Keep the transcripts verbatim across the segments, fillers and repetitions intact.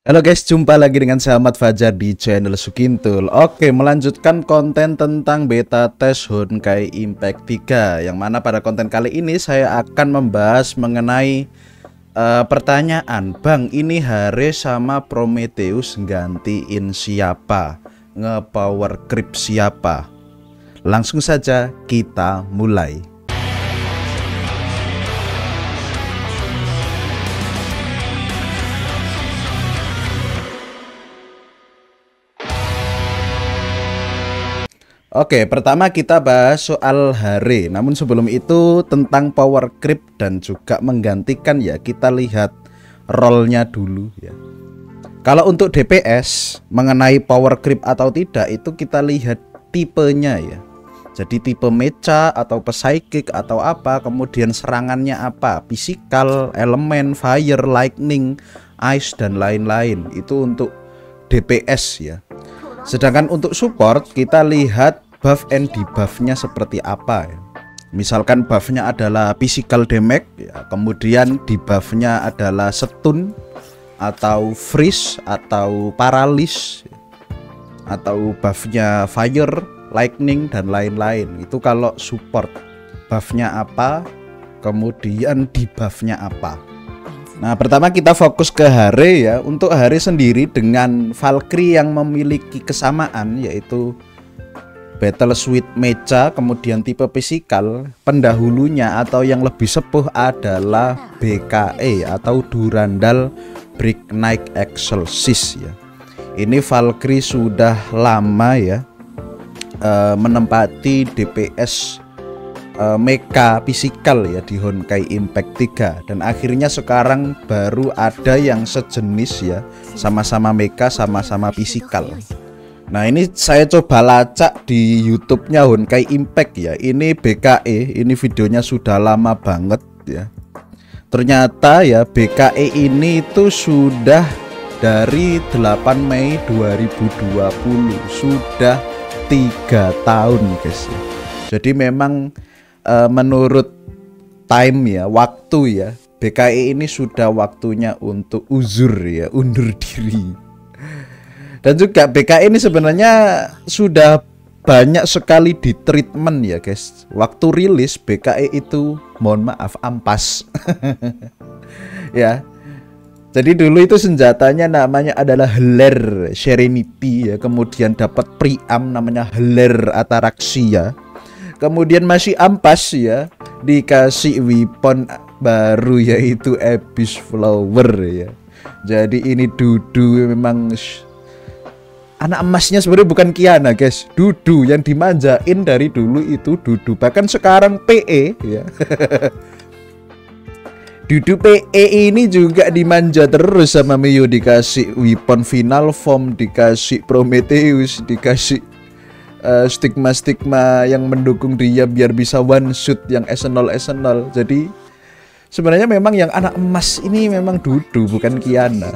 Halo guys, jumpa lagi dengan saya Ahmad Fajar di channel Sukintul. Oke, melanjutkan konten tentang beta test Honkai Impact tiga, yang mana pada konten kali ini saya akan membahas mengenai uh, pertanyaan, Bang, ini Hare sama Prometheus gantiin siapa? Ngepower creep siapa? Langsung saja kita mulai. Oke, pertama kita bahas soal Hare. Namun sebelum itu tentang power creep dan juga menggantikan, ya kita lihat role-nya dulu ya. Kalau untuk D P S mengenai power creep atau tidak itu kita lihat tipenya ya. Jadi tipe mecha atau psychic atau apa, kemudian serangannya apa, physical, elemen, fire, lightning, ice dan lain-lain. Itu untuk D P S ya. Sedangkan untuk support kita lihat buff and debuffnya seperti apa ya. Misalkan buffnya adalah physical damage ya, kemudian debuffnya adalah stun atau freeze atau paralysis ya. Atau buffnya fire, lightning dan lain-lain. Itu kalau support buffnya apa, kemudian debuffnya apa. Nah, pertama kita fokus ke Hare ya. Untuk Hare sendiri dengan Valkyrie yang memiliki kesamaan, yaitu Battle Suite Mecha, kemudian tipe fisikal, pendahulunya atau yang lebih sepuh adalah B K E atau Durandal Brick Knight Exorcist ya. Ini Valkyrie sudah lama ya e, menempati D P S Mecha fisikal ya di Honkai Impact tiga, dan akhirnya sekarang baru ada yang sejenis ya, sama-sama mecha sama-sama fisikal. Nah, ini saya coba lacak di YouTube-nya Honkai Impact ya. Ini B K E, ini videonya sudah lama banget ya. Ternyata ya B K E ini itu sudah dari delapan Mei dua ribu dua puluh, sudah tiga tahun guys ya. Jadi memang menurut time ya, waktu ya, B K I ini sudah waktunya untuk uzur ya, undur diri. Dan juga B K I ini sebenarnya sudah banyak sekali di treatment ya guys. Waktu rilis B K I itu mohon maaf ampas ya. Jadi dulu itu senjatanya namanya adalah Hlér Serenity ya, kemudian dapat priam namanya Hlér Ataraxia. Kemudian masih ampas ya, dikasih weapon baru yaitu Abyss Flower ya. Jadi ini Dudu memang anak emasnya, sebenarnya bukan Kiana guys. Dudu yang dimanjain dari dulu itu Dudu. Bahkan sekarang P E ya. Dudu P E ini juga dimanja terus sama Miyu, dikasih weapon final form, dikasih Prometheus, dikasih stigma-stigma uh, yang mendukung dia biar bisa one shoot yang esenol-esenol. Jadi sebenarnya memang yang anak emas ini memang Dudu bukan Kiana.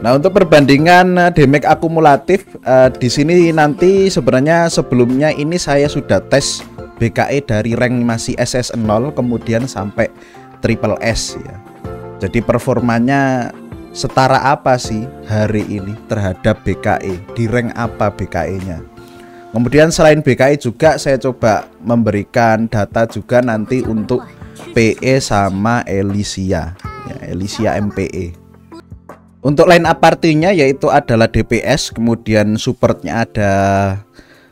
Nah, untuk perbandingan damage akumulatif uh, di sini nanti sebenarnya sebelumnya ini saya sudah tes B K E dari rank masih S S nol kemudian sampai triple S ya. Jadi performanya setara apa sih hari ini terhadap B K E, di rank apa B K E-nya. Kemudian selain B K I juga saya coba memberikan data juga nanti untuk P E sama Elysia ya, Elysia M P E. Untuk line up partinya yaitu adalah D P S, kemudian supportnya ada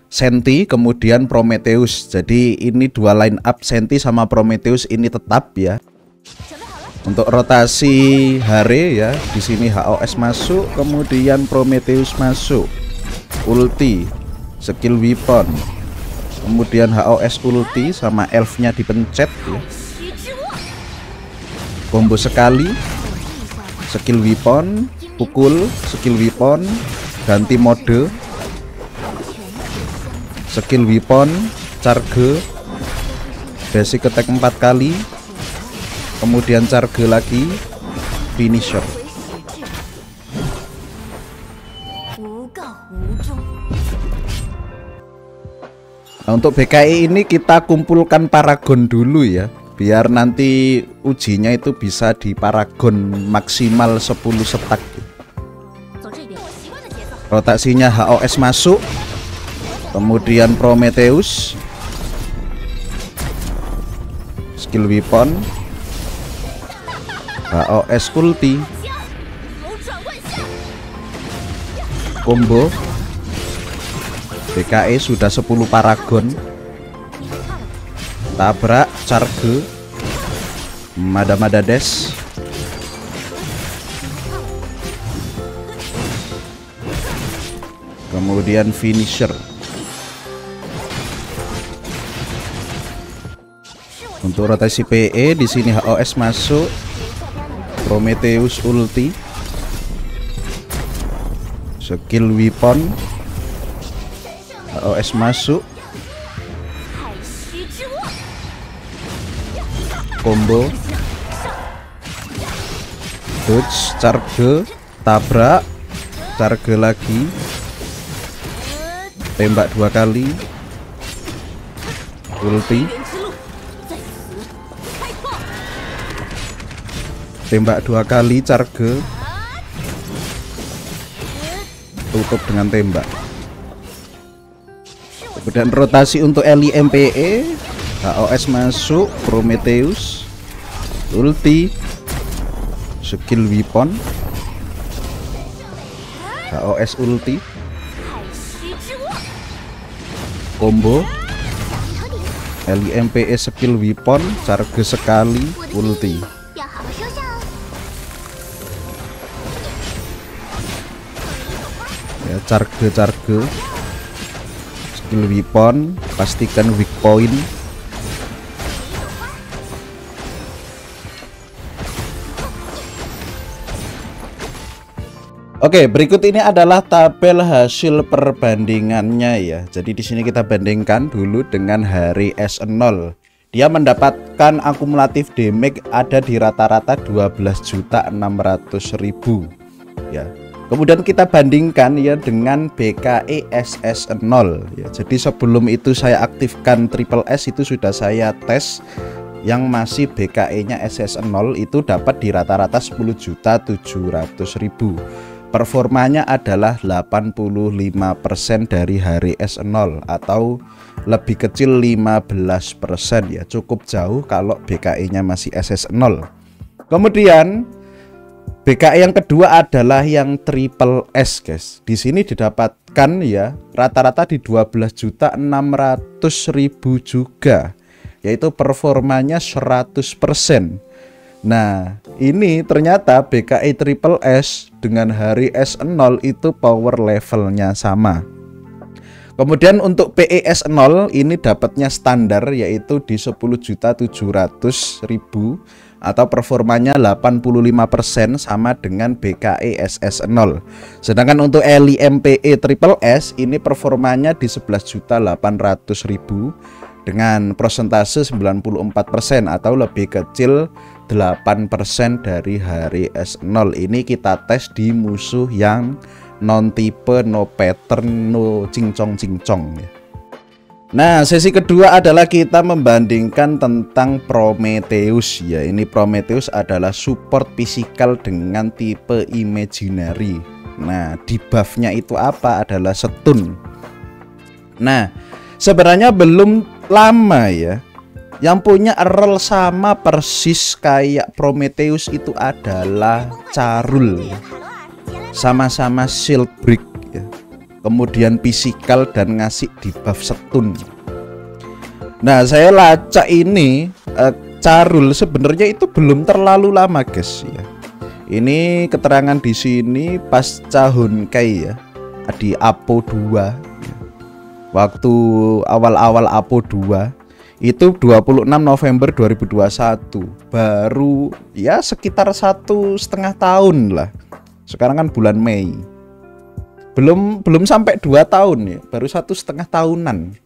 Senti, kemudian Prometheus. Jadi ini dua line up, Senti sama Prometheus ini tetap ya. Untuk rotasi Hare ya, di sini H O S masuk, kemudian Prometheus masuk, ulti skill weapon, kemudian H O S ulti sama elfnya dipencet ya. Combo sekali, skill weapon, pukul, skill weapon, ganti mode, skill weapon, charge, basic attack empat kali, kemudian charge lagi, finisher. Nah, untuk B K I ini kita kumpulkan Paragon dulu ya, biar nanti ujinya itu bisa di Paragon maksimal sepuluh stack. Rotasinya H O S masuk. Kemudian Prometheus. Skill weapon. H O S ulti. Combo. P K E sudah sepuluh paragon. Tabrak charge. Mada-mada dash. Kemudian finisher. Untuk rotasi P E di sini H O S masuk. Prometheus ulti. Skill weapon. H O S masuk. Combo. Dodge, charge, tabrak, charge lagi. Tembak dua kali. Ulti. Tembak dua kali, charge. Tutup dengan tembak. Kemudian rotasi untuk Eli M P E. H O S masuk. Prometheus ulti. Skill weapon. H O S ulti. Combo. Eli M P E skill weapon. Charge sekali, ulti. Charge-charge. Skill weapon. Pastikan weak point. Oke, berikut ini adalah tabel hasil perbandingannya ya. Jadi di sini kita bandingkan dulu dengan Hare S nol. Dia mendapatkan akumulatif damage ada di rata-rata dua belas juta enam ratus ribu ya. Kemudian kita bandingkan ya dengan B K E S S nol ya. Jadi sebelum itu saya aktifkan triple S itu sudah saya tes yang masih B K E-nya S S nol itu dapat di rata-rata sepuluh juta tujuh ratus ribu. Performanya adalah delapan puluh lima persen dari Hare S nol atau lebih kecil lima belas persen ya. Cukup jauh kalau B K E-nya masih S S nol. Kemudian B K E yang kedua adalah yang triple S, guys. Di sini didapatkan ya rata-rata di dua belas juta enam ratus ribu juga, yaitu performanya seratus persen. Nah, ini ternyata B K E triple S dengan Hare S nol itu power levelnya sama. Kemudian untuk P E S nol ini dapatnya standar yaitu di sepuluh juta tujuh ratus ribu. Atau performanya delapan puluh lima persen sama dengan B K E S S nol. Sedangkan untuk Eli M P E Triple S ini performanya di sebelas juta delapan ratus ribu dengan persentase sembilan puluh empat persen atau lebih kecil delapan persen dari Hare S nol. Ini kita tes di musuh yang non tipe, no pattern, no cincong-cincong ya. Nah, sesi kedua adalah kita membandingkan tentang Prometheus ya. Ini Prometheus adalah support fisikal dengan tipe imaginary. Nah, debuffnya itu apa? Adalah stun. Nah, sebenarnya belum lama ya. Yang punya role sama persis kayak Prometheus itu adalah Carole. Sama-sama shield brick ya. Kemudian fisikal dan ngasih debuff stun. Nah, saya lacak ini eh, Carole sebenarnya itu belum terlalu lama, guys ya. Ini keterangan di sini pasca Honkai ya, di Apo dua. Waktu awal-awal Apo dua itu dua puluh enam November dua ribu dua puluh satu. Baru ya sekitar satu setengah tahun lah. Sekarang kan bulan Mei. Belum belum sampai dua tahun ya, baru satu setengah tahunan.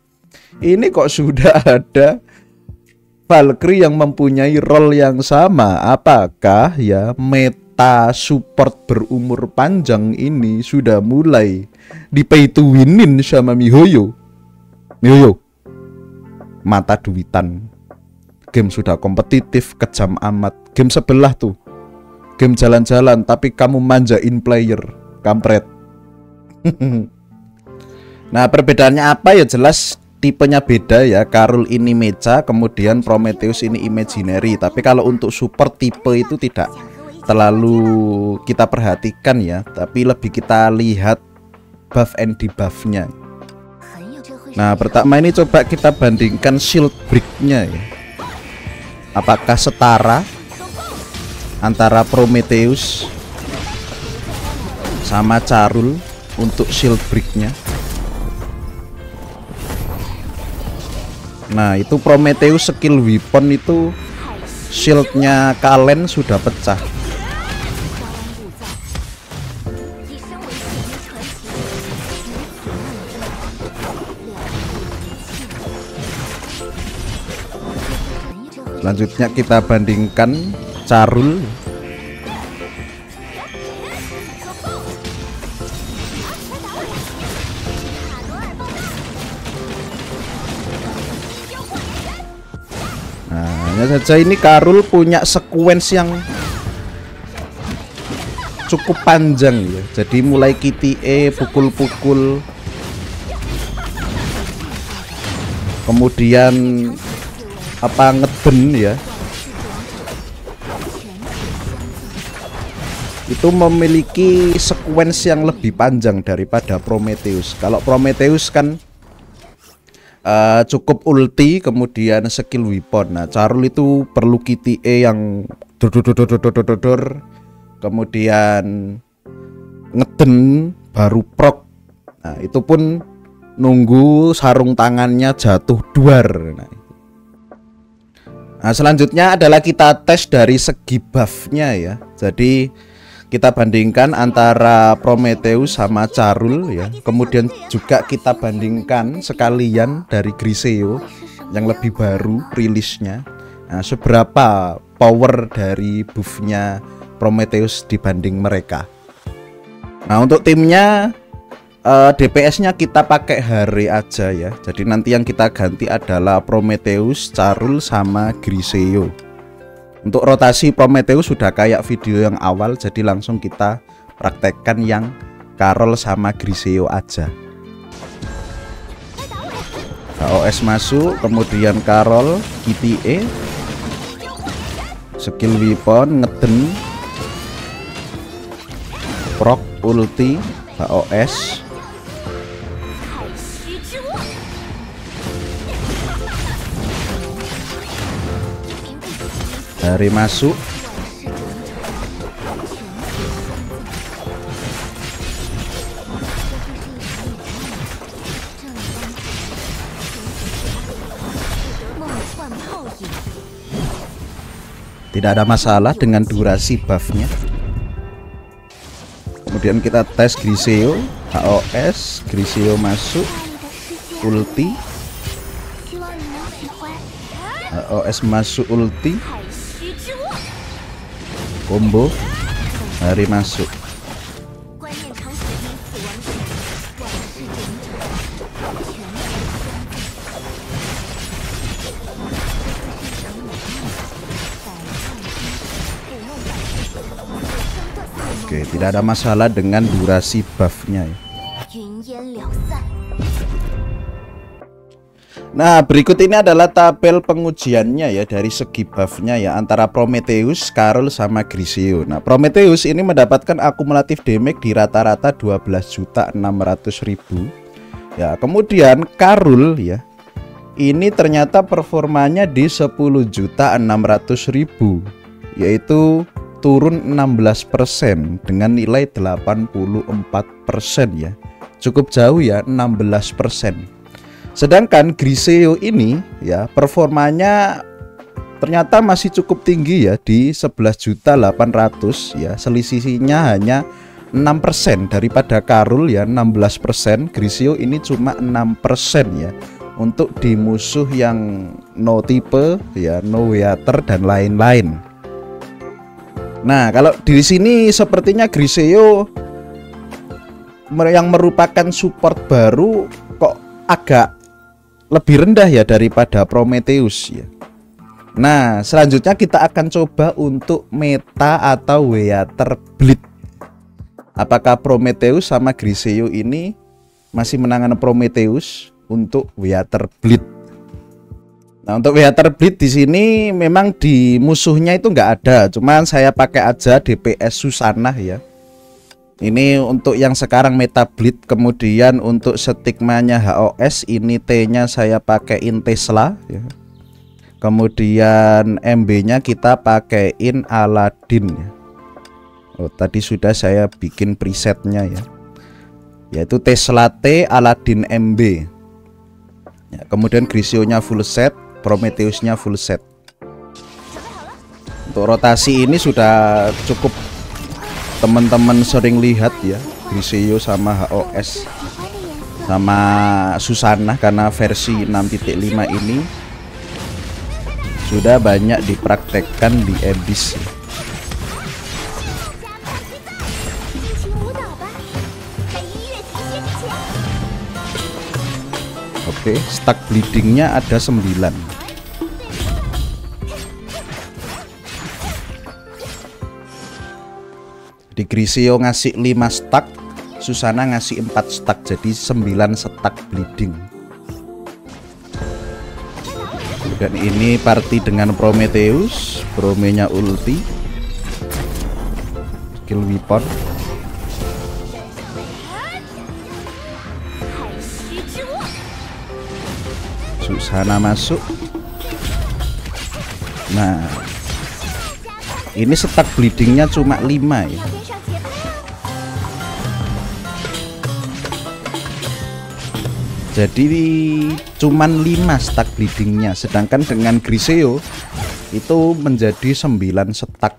Ini kok sudah ada Valkyrie yang mempunyai role yang sama. Apakah ya meta support berumur panjang ini sudah mulai di pay to winin sama miHoYo? miHoYo mata duitan. Game sudah kompetitif, kejam amat. Game sebelah tuh, game jalan-jalan tapi kamu manjain player. kampret. Nah, perbedaannya apa ya? Jelas tipenya beda ya. Carole ini mecha, kemudian Prometheus ini imaginary. Tapi kalau untuk support tipe itu tidak terlalu kita perhatikan ya, tapi lebih kita lihat buff and debuffnya. Nah, pertama ini coba kita bandingkan shield breaknya ya. Apakah setara antara Prometheus sama Carole untuk shield breaknya? Nah, itu Prometheus skill weapon itu shieldnya Kalen sudah pecah. Selanjutnya kita bandingkan Carole. Hanya saja ini Carole punya sekuens yang cukup panjang ya. Jadi mulai Q T E, pukul-pukul, kemudian apa ngeben ya. Itu memiliki sekuens yang lebih panjang daripada Prometheus. Kalau Prometheus kan Uh, cukup ulti kemudian skill weapon. Nah, Carole itu perlu Q T E yang dodododododododor, kemudian ngeden baru proc. Nah, itu pun nunggu sarung tangannya jatuh duar. Nah, nah selanjutnya adalah kita tes dari segi buffnya ya. Jadi kita bandingkan antara Prometheus sama Carole ya. Kemudian juga kita bandingkan sekalian dari Griseo yang lebih baru rilisnya. Nah, seberapa power dari buffnya Prometheus dibanding mereka. Nah, untuk timnya eh, D P S-nya kita pakai Hare aja ya. Jadi nanti yang kita ganti adalah Prometheus, Carole sama Griseo. Untuk rotasi Prometheus sudah kayak video yang awal, jadi langsung kita praktekkan yang Carole sama Griseo aja. H O S masuk, kemudian Carole, Q T E, skill weapon, ngeden, proc, ulti, H O S. Hare masuk, tidak ada masalah dengan durasi buffnya. Kemudian kita tes Griseo, H O S, Griseo masuk, ulti, H O S masuk, ulti, combo, Hare masuk. Oke, tidak ada masalah dengan durasi buffnya ya. Nah, berikut ini adalah tabel pengujiannya ya dari segi buffnya ya antara Prometheus, Carole sama Griseo. Nah, Prometheus ini mendapatkan akumulatif damage di rata-rata dua belas juta enam ratus ribu ya. Kemudian Carole ya, ini ternyata performanya di sepuluh juta enam ratus ribu, yaitu turun enam belas persen dengan nilai delapan puluh empat persen ya. Cukup jauh ya, enam belas persen. Sedangkan Griseo ini ya performanya ternyata masih cukup tinggi ya di sebelas juta delapan ratus ribu ya, selisihnya hanya enam persen daripada Carole ya, enam belas persen. Griseo ini cuma enam persen ya untuk di musuh yang no tipe ya, no weather dan lain-lain. Nah, kalau di sini sepertinya Griseo yang merupakan support baru kok agak lebih rendah ya daripada Prometheus ya. Nah, selanjutnya kita akan coba untuk meta atau weather bleed. Apakah Prometheus sama Griseo ini masih menangani Prometheus untuk Weatherbleed? Nah, untuk Weatherbleed di sini memang di musuhnya itu nggak ada, cuman saya pakai aja D P S Susana ya. Ini untuk yang sekarang Meta Bleed, kemudian untuk stigmanya H O S ini T-nya saya pakaiin Tesla ya. Kemudian M B-nya kita pakaiin Aladdin ya. Oh, tadi sudah saya bikin presetnya ya, yaitu Tesla T, Aladdin M B ya, kemudian Griseo-nya full set, Prometheus-nya full set. Untuk rotasi ini sudah cukup teman-teman sering lihat ya, Griseo sama H O S sama Susana, karena versi enam titik lima ini sudah banyak dipraktekkan di Abyss ya. Oke, stack bleedingnya ada sembilan. Di Griseo ngasih lima stack, Susana ngasih empat stack, jadi sembilan stack bleeding. Dan ini party dengan Prometheus, Promenya ulti, skill weapon. Susana masuk. Nah, ini stack bleedingnya cuma lima ya. Jadi cuman lima stack bleedingnya, sedangkan dengan Griseo itu menjadi sembilan stack.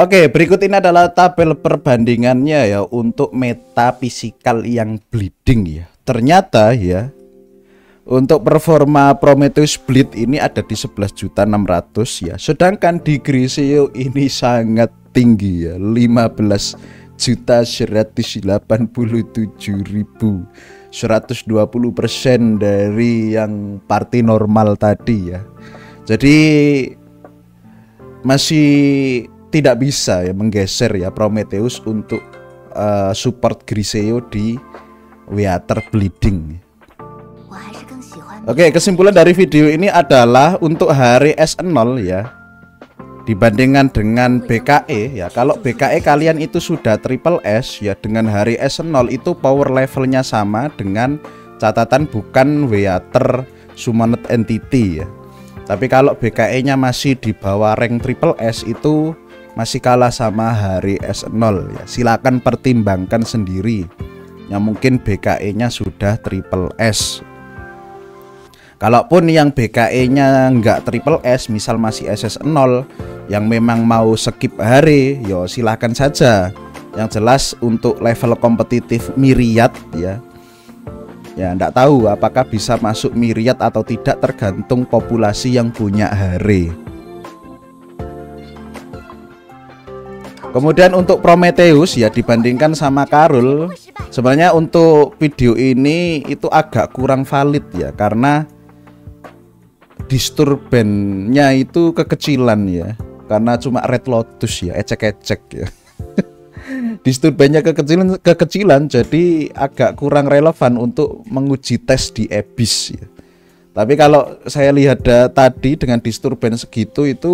Oke, berikut ini adalah tabel perbandingannya ya untuk meta fisikal yang bleeding ya. Ternyata ya, untuk performa Prometheus Bleed ini ada di sebelas juta enam ratus ya. Sedangkan di Griseo ini sangat tinggi ya, lima belas juta seratus delapan puluh tujuh ribu, seratus dua puluh persen dari yang party normal tadi ya. Jadi masih tidak bisa ya menggeser ya Prometheus untuk uh, support Griseo di Weatherbleeding. Oke, kesimpulan dari video ini adalah untuk Hare S nol ya, dibandingkan dengan B K E ya, kalau B K E kalian itu sudah triple S ya, dengan Hare S nol itu power levelnya sama, dengan catatan bukan Weather Summoned Entity ya. Tapi kalau B K E nya masih di bawah rank triple S itu masih kalah sama Hare S nol ya. Silakan pertimbangkan sendiri yang mungkin B K E nya sudah triple S. Kalaupun yang B K E nya nggak triple S, misal masih S S nol, yang memang mau skip Hare, yo silahkan saja. Yang jelas untuk level kompetitif Myriad ya, ya nggak tahu apakah bisa masuk Myriad atau tidak, tergantung populasi yang punya Hare. Kemudian untuk Prometheus ya, dibandingkan sama Carole, sebenarnya untuk video ini itu agak kurang valid ya, karena disturbannya itu kekecilan ya, karena cuma Red Lotus ya, ecek-ecek ya. Disturbannya kekecilan, kekecilan, jadi agak kurang relevan untuk menguji tes di Abyss ya. Tapi kalau saya lihat tadi dengan disturban segitu, itu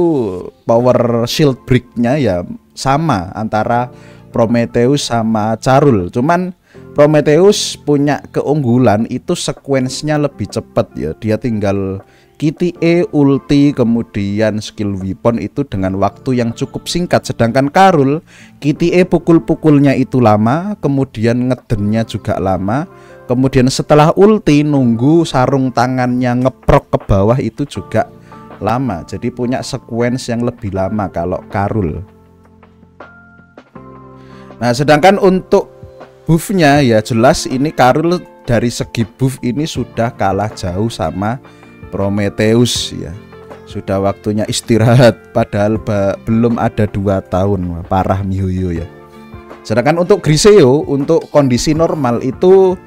power shield break-nya ya sama antara Prometheus sama Carole, cuman Prometheus punya keunggulan itu sekuensinya lebih cepat ya, dia tinggal Q T E, ulti, kemudian skill weapon itu dengan waktu yang cukup singkat. Sedangkan Carole, Q T E pukul-pukulnya itu lama, kemudian ngedennya juga lama, kemudian setelah ulti nunggu sarung tangannya ngeprok ke bawah itu juga lama. Jadi punya sekuensi yang lebih lama kalau Carole. Nah, sedangkan untuk buffnya ya, jelas ini Carole dari segi buff ini sudah kalah jauh sama Prometheus ya. Sudah waktunya istirahat, padahal belum ada dua tahun. Parah miHoYo ya. Sedangkan untuk Griseo untuk kondisi normal itu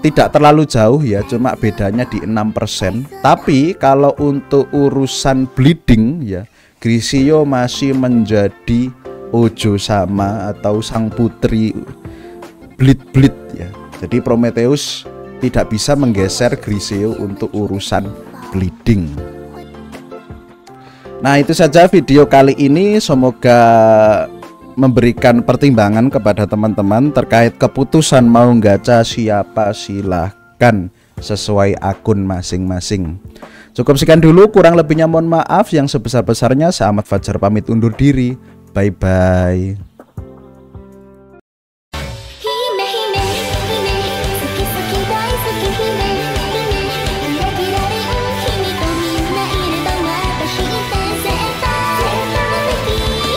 tidak terlalu jauh ya, cuma bedanya di enam persen. Tapi kalau untuk urusan bleeding ya, Griseo masih menjadi Ojo sama atau sang putri Blit-Blit ya. Jadi Prometheus tidak bisa menggeser Griseo untuk urusan bleeding. Nah, itu saja video kali ini, semoga memberikan pertimbangan kepada teman-teman terkait keputusan mau gacha siapa, silahkan sesuai akun masing-masing. Cukup sekian dulu, kurang lebihnya mohon maaf. Yang sebesar-besarnya, saya Ahmad Fajar pamit undur diri. Bye-bye.